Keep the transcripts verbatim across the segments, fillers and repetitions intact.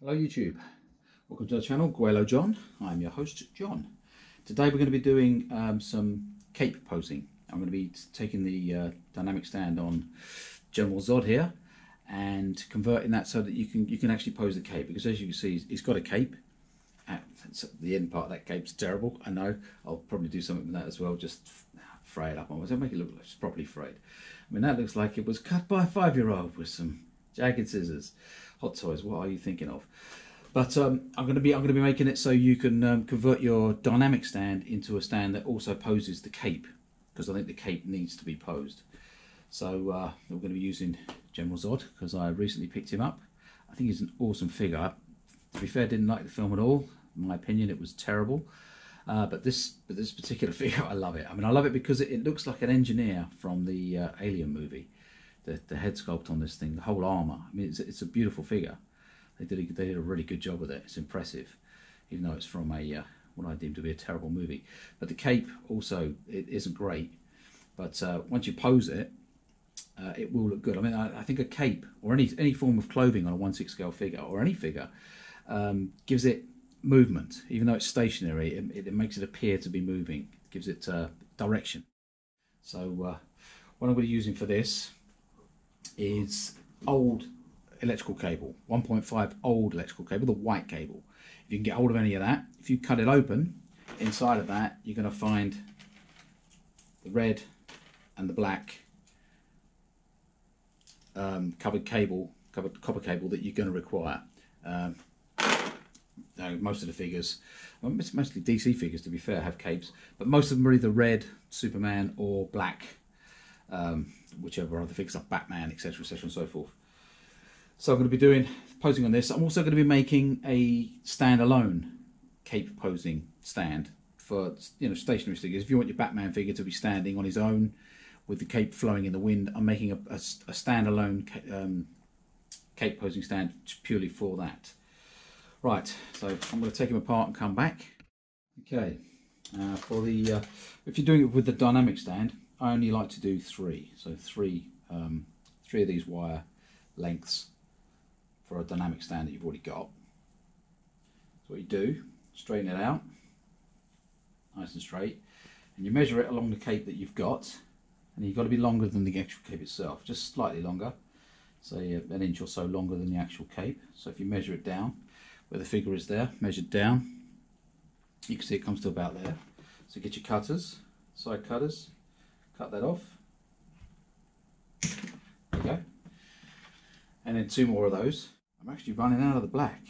Hello YouTube, welcome to our channel GweiloJohn John. I'm your host John. Today we're going to be doing um, some cape posing. I'm going to be taking the uh, dynamic stand on General Zod here and converting that so that you can you can actually pose the cape, because as you can see he's got a cape. The end part of that cape's terrible, I know. I'll probably do something with that as well, just fray it up almost, make it look like it's properly frayed. I mean, that looks like it was cut by a five-year-old with some jagged scissors. Hot Toys, what are you thinking of? But um, I'm going to be I'm going to be making it so you can um, convert your dynamic stand into a stand that also poses the cape, because I think the cape needs to be posed. So uh, we're going to be using General Zod, because I recently picked him up. I think he's an awesome figure. To be fair, I didn't like the film at all. In my opinion, it was terrible. Uh, but this but this particular figure, I love it. I mean, I love it because it, it looks like an engineer from the uh, Alien movie. The, the head sculpt on this thing, the whole armour. I mean, it's, it's a beautiful figure. They did a, they did a really good job with it. It's impressive, even though it's from a uh, what I deem to be a terrible movie. But the cape also, it isn't great. But uh, once you pose it, uh, it will look good. I mean, I, I think a cape or any any form of clothing on a one sixth scale figure or any figure um, gives it movement. Even though it's stationary, it, it, it makes it appear to be moving. It gives it uh, direction. So uh, what I'm going to be using for this is old electrical cable, one point five old electrical cable, the white cable. If you can get hold of any of that, if you cut it open, inside of that you're going to find the red and the black um, covered cable, covered copper cable that you're going to require. Um, most of the figures, well, it's mostly D C figures to be fair, have capes, but most of them are either red, Superman, or black. Um, whichever other figures like Batman, etc, etc, and so forth. So I'm going to be doing posing on this. I'm also going to be making a standalone cape posing stand for, you know, stationary figures. If you want your Batman figure to be standing on his own with the cape flowing in the wind, I'm making a, a, a standalone cape, um, cape posing stand purely for that. Right, so I'm going to take him apart and come back. Okay, uh, for the uh, if you're doing it with the dynamic stand, I only like to do three, so three, um, three of these wire lengths for a dynamic stand that you've already got. So what you do, straighten it out, nice and straight, and you measure it along the cape that you've got, and you've got to be longer than the actual cape itself, just slightly longer, say an inch or so longer than the actual cape. So if you measure it down, where the figure is there, measured down, you can see it comes to about there. So get your cutters, side cutters. Cut that off, there you go, and then two more of those. I'm actually running out of the black,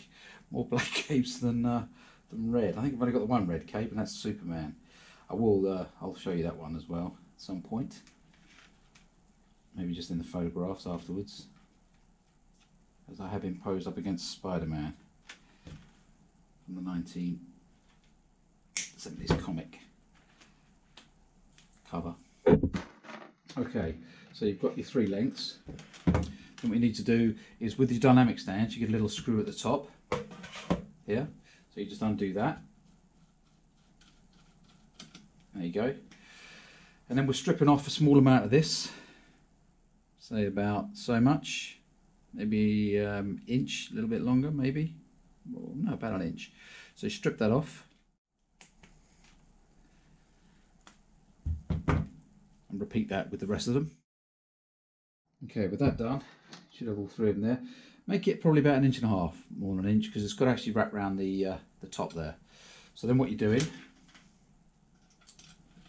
more black capes than uh, than red. I think I've only got the one red cape, and that's Superman. I will, uh, I'll show you that one as well at some point, maybe just in the photographs afterwards, as I have him posed up against Spider-Man from the nineteen seventies comic cover. Okay, so you've got your three lengths, and what you need to do is with your dynamic stand, you get a little screw at the top here, so you just undo that, there you go, and then we're stripping off a small amount of this, say about so much, maybe um, inch, a little bit longer maybe, well, no, about an inch, so strip that off. Repeat that with the rest of them. Okay, with that done, should have all three of them there. Make it probably about an inch and a half, more than an inch, because it's got to actually wrap around the uh, the top there. So then what you're doing,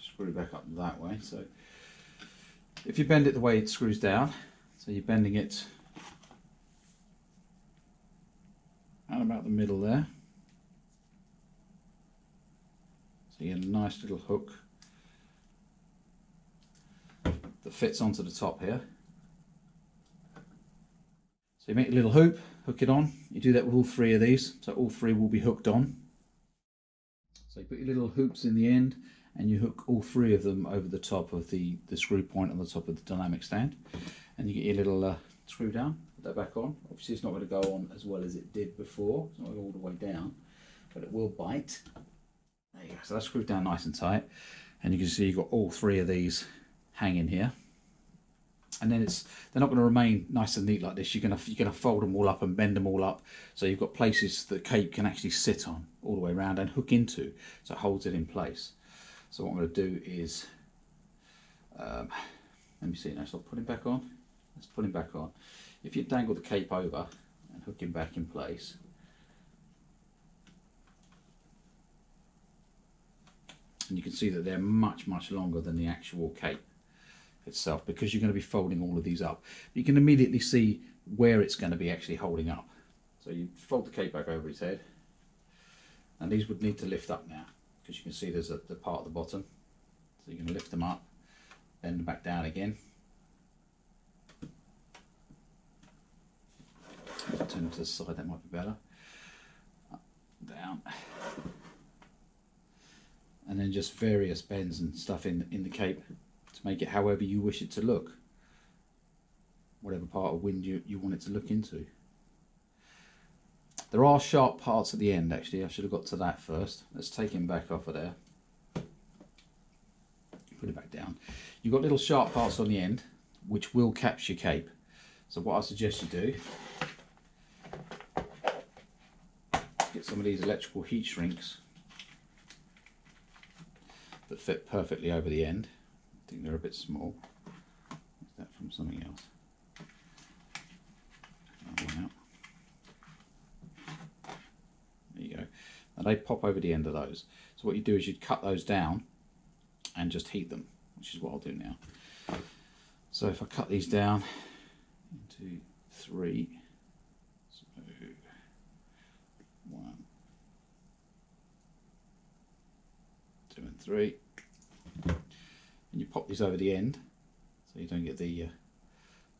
screw it back up that way. So if you bend it the way it screws down, so you're bending it out about the middle there. So you get a nice little hook that fits onto the top here. So you make a little hoop, hook it on. You do that with all three of these, so all three will be hooked on. So you put your little hoops in the end and you hook all three of them over the top of the, the screw point on the top of the dynamic stand. And you get your little uh, screw down, put that back on. Obviously it's not going to go on as well as it did before, it's not going all the way down, but it will bite. There you go, so that's screwed down nice and tight. And you can see you've got all three of these hanging here, and then it's they're not going to remain nice and neat like this. You're going to you're going to fold them all up and bend them all up, so you've got places that cake can actually sit on all the way around and hook into, so it holds it in place. So what I'm going to do is, um, let me see now, so I'll put him back on. Let's put him back on. If you dangle the cape over and hook him back in place, and you can see that they're much, much longer than the actual cape itself, because you're going to be folding all of these up. You can immediately see where it's going to be actually holding up. So you fold the cape back over his head, and these would need to lift up now, because you can see there's a the part at the bottom. So you can lift them up, bend them back down again. Turn them to the side, that might be better. Up, down. And then just various bends and stuff in, in the cape to make it however you wish it to look. Whatever part of wind you, you want it to look into. There are sharp parts at the end, actually. I should have got to that first. Let's take him back off of there. Put it back down. You've got little sharp parts on the end, which will capture cape. So what I suggest you do, get some of these electrical heat shrinks that fit perfectly over the end. I think they're a bit small. Is that from something else? That one out. There you go. And they pop over the end of those. So what you do is you cut those down and just heat them, which is what I'll do now. So if I cut these down into three, so one, two and three, and you pop these over the end so you don't get the uh,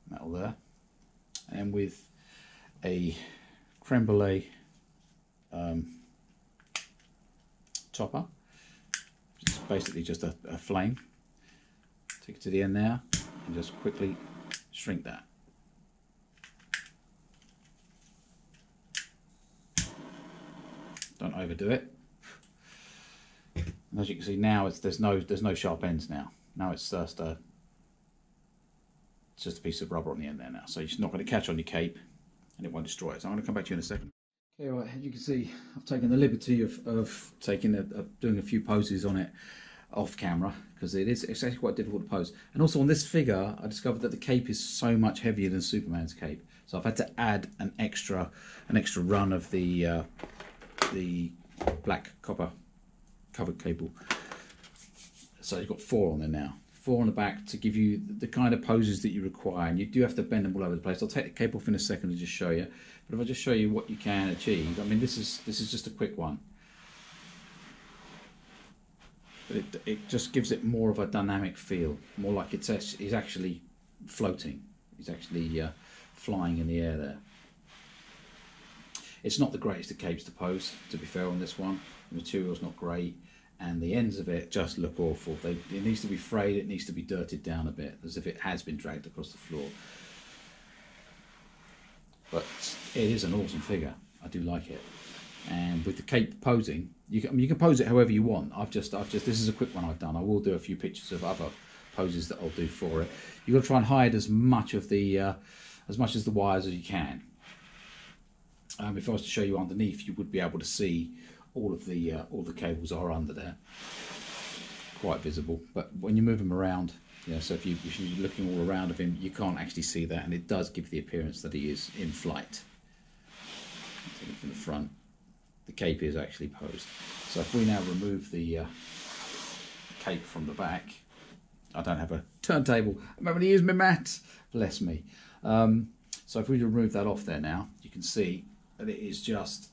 metal there, and with a creme brulee um, topper, which is basically just a, a flame, take it to the end there and just quickly shrink that. Don't overdo it. And as you can see now, it's, there's no there's no sharp ends now. Now it's just a it's just a piece of rubber on the end there now. So it's not going to catch on your cape, and it won't destroy it. So I'm going to come back to you in a second. Okay, right. As you can see, I've taken the liberty of of taking a, of doing a few poses on it off camera, because it is it's actually quite difficult to pose. And also on this figure, I discovered that the cape is so much heavier than Superman's cape. So I've had to add an extra an extra run of the uh, the black copper covered cable. So you've got four on there now, four on the back, to give you the kind of poses that you require, and you do have to bend them all over the place. I'll take the cable off in a second and just show you, but if I just show you what you can achieve, I mean, this is this is just a quick one, but it, it just gives it more of a dynamic feel, more like it's he's actually floating, he's actually uh, flying in the air there. It's not the greatest of capes to pose, to be fair, on this one. The material's not great, and the ends of it just look awful. They, it needs to be frayed, it needs to be dirted down a bit, as if it has been dragged across the floor. But it is an awesome figure. I do like it. And with the cape posing, you can, I mean, you can pose it however you want. I've just, I've just, this is a quick one I've done. I will do a few pictures of other poses that I'll do for it. You've got to try and hide as much of the, uh, as much as the wires as you can. Um, if I was to show you underneath, you would be able to see all of the uh, all the cables are under there, quite visible. But when you move them around, you know, so if, you, if you're looking all around of him, you can't actually see that, and it does give the appearance that he is in flight. From the front, the cape is actually posed. So if we now remove the uh, cape from the back, I don't have a turntable. I'm having to use my mat. Bless me. Um, so if we remove that off there now, you can see that it is just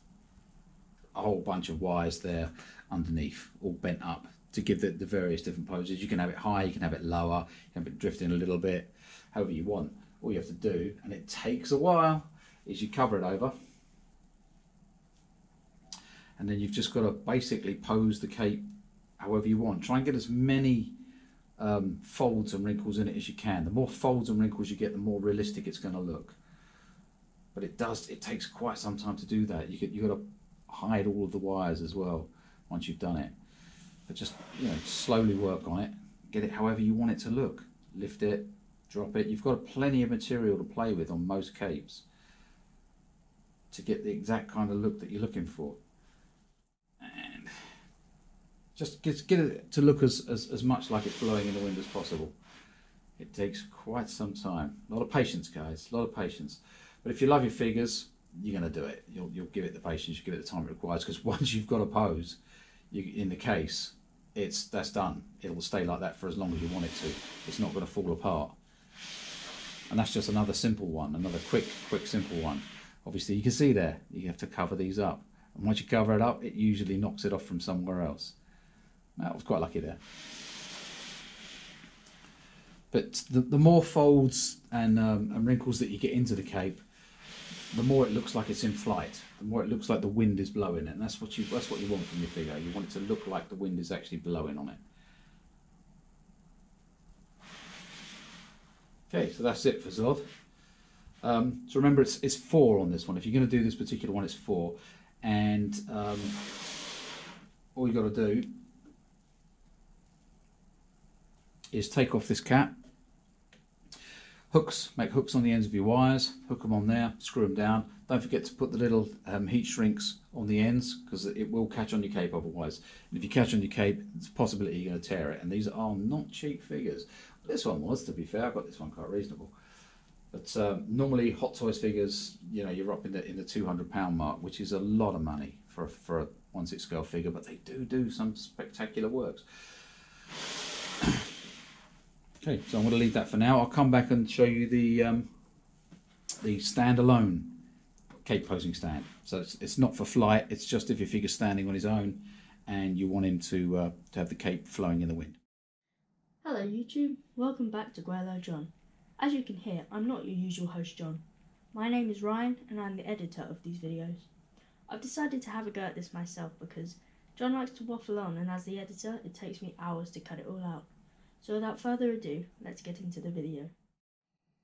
a whole bunch of wires there underneath, all bent up to give the, the various different poses. You can have it high, you can have it lower, you can have it drifting a little bit, however you want. All you have to do, and it takes a while, is you cover it over, and then you've just got to basically pose the cape however you want. Try and get as many um, folds and wrinkles in it as you can. The more folds and wrinkles you get, the more realistic it's going to look. But it does, it takes quite some time to do that. You could, you've got to hide all of the wires as well once you've done it. But just, you know, slowly work on it. Get it however you want it to look. Lift it, drop it. You've got plenty of material to play with on most capes to get the exact kind of look that you're looking for. And just get it to look as, as, as much like it's blowing in the wind as possible. It takes quite some time. A lot of patience, guys, a lot of patience. But if you love your figures, you're going to do it. You'll, you'll give it the patience, you give it the time it requires, because once you've got a pose you, in the case, it's, that's done. It will stay like that for as long as you want it to. It's not going to fall apart. And that's just another simple one, another quick, quick, simple one. Obviously, you can see there, you have to cover these up. And once you cover it up, it usually knocks it off from somewhere else. Now, I was quite lucky there. But the, the more folds and, um, and wrinkles that you get into the cape, the more it looks like it's in flight, the more it looks like the wind is blowing it. And that's what you, that's what you want from your figure. You want it to look like the wind is actually blowing on it. Okay, so that's it for Zod. Um, so remember, it's, it's four on this one. If you're going to do this particular one, it's four. And um, all you've got to do is take off this cap. Hooks, make hooks on the ends of your wires, hook them on there, screw them down. Don't forget to put the little um, heat shrinks on the ends, because it will catch on your cape otherwise. And if you catch on your cape, it's a possibility you're going to tear it. And these are not cheap figures. This one was, to be fair. I got this one quite reasonable. But um, normally Hot Toys figures, you know, you're up in the, in the two hundred pound mark, which is a lot of money for, for a one sixth scale figure, but they do do some spectacular works. Okay, so I'm going to leave that for now. I'll come back and show you the um, the standalone cape posing stand. So it's, it's not for flight, it's just if your figure's standing on his own and you want him to, uh, to have the cape flowing in the wind. Hello YouTube, welcome back to GweiloJohn John. As you can hear, I'm not your usual host John. My name is Ryan and I'm the editor of these videos. I've decided to have a go at this myself because John likes to waffle on, and as the editor it takes me hours to cut it all out. So without further ado, let's get into the video.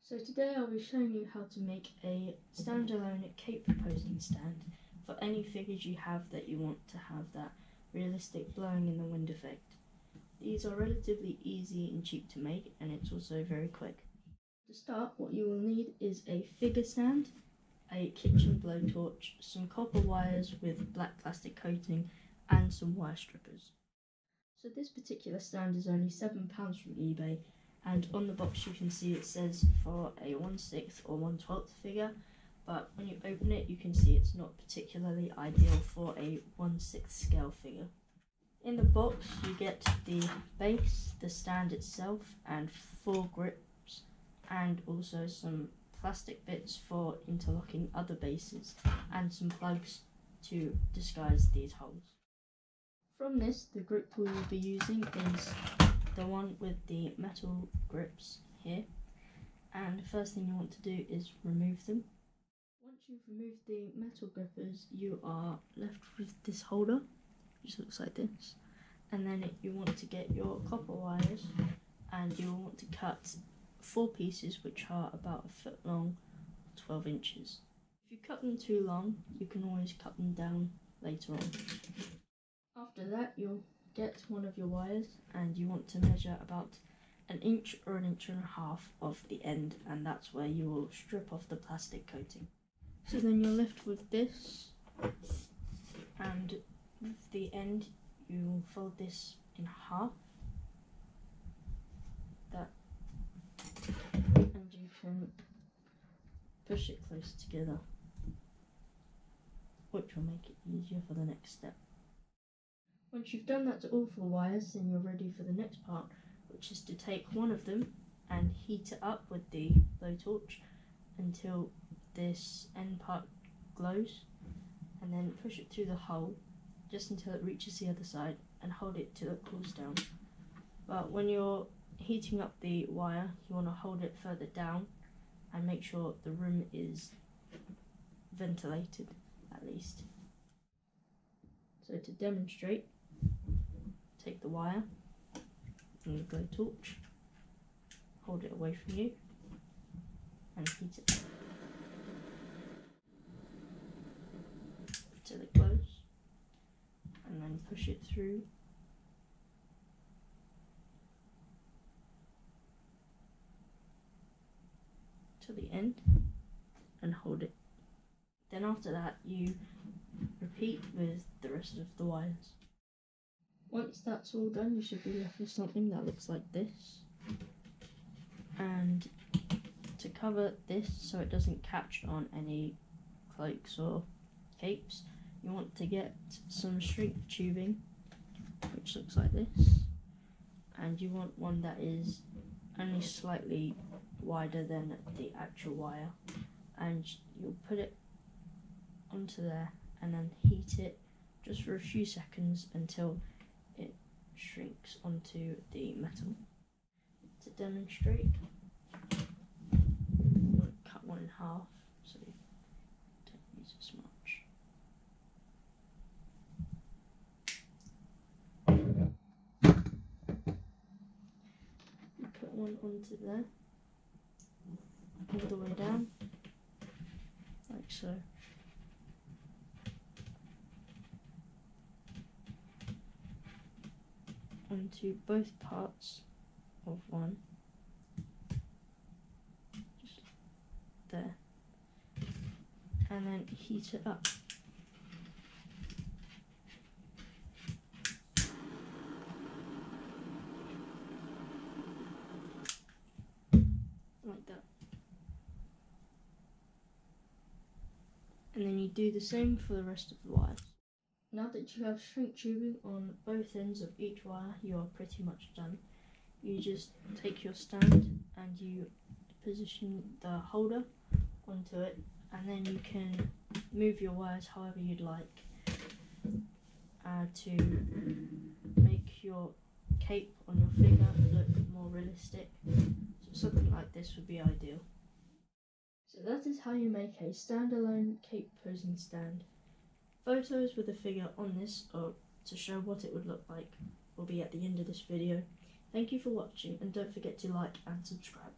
So today I'll be showing you how to make a standalone cape posing stand for any figures you have that you want to have that realistic blowing in the wind effect. These are relatively easy and cheap to make, and it's also very quick. To start, what you will need is a figure stand, a kitchen blowtorch, some copper wires with black plastic coating and some wire strippers. So this particular stand is only seven pounds from eBay, and on the box you can see it says for a one sixth or one twelfth figure, but when you open it you can see it's not particularly ideal for a one sixth scale figure. In the box you get the base, the stand itself, and four grips, and also some plastic bits for interlocking other bases, and some plugs to disguise these holes. From this, the grip we will be using is the one with the metal grips here, and the first thing you want to do is remove them. Once you've removed the metal grippers, you are left with this holder, which looks like this, and then it, you want to get your copper wires, and you will want to cut four pieces which are about a foot long, twelve inches. If you cut them too long, you can always cut them down later on. After that, you'll get one of your wires and you want to measure about an inch or an inch and a half of the end, and that's where you will strip off the plastic coating. So then you're left with this, and with the end you'll fold this in half, that, and you can push it close together, which will make it easier for the next step. Once you've done that to all four wires, then you're ready for the next part, which is to take one of them and heat it up with the blowtorch until this end part glows, and then push it through the hole just until it reaches the other side, and hold it till it cools down. But when you're heating up the wire, you want to hold it further down and make sure the room is ventilated at least. So to demonstrate, take the wire and the blowtorch, hold it away from you, and heat it till it glows, and then push it through, to the end and hold it. Then after that, you repeat with the rest of the wires. Once that's all done, you should be left with something that looks like this. And to cover this so it doesn't catch on any cloaks or capes, you want to get some shrink tubing, which looks like this. And you want one that is only slightly wider than the actual wire. And you'll put it onto there and then heat it just for a few seconds until it shrinks onto the metal. To demonstrate, I'm going to cut one in half so you don't use as much. You put one onto there, all the way down, like so. Onto both parts of one, just there, and then heat it up. Like that. And then you do the same for the rest of the wires. Now that you have shrink tubing on both ends of each wire, you are pretty much done. You just take your stand and you position the holder onto it, and then you can move your wires however you'd like uh, to make your cape on your finger look more realistic. So something like this would be ideal. So that is how you make a standalone cape posing stand. Photos with a figure on this, or to show what it would look like, will be at the end of this video. Thank you for watching, and don't forget to like and subscribe.